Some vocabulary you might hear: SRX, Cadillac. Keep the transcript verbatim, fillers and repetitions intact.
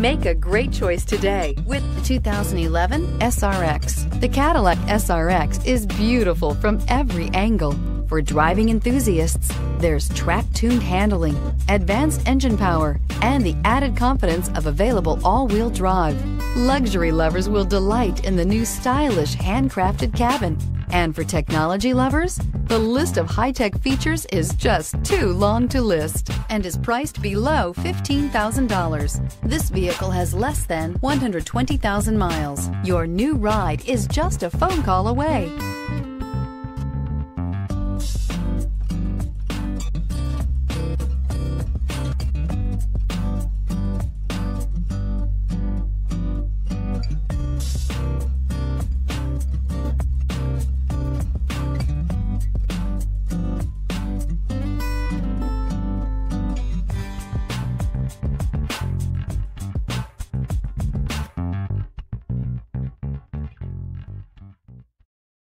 Make a great choice today with the two thousand eleven S R X. The Cadillac S R X is beautiful from every angle. For driving enthusiasts, there's track-tuned handling, advanced engine power, and the added confidence of available all-wheel drive. Luxury lovers will delight in the new stylish handcrafted cabin. And for technology lovers, the list of high-tech features is just too long to list and is priced below fifteen thousand dollars. This vehicle has less than one hundred twenty thousand miles. Your new ride is just a phone call away.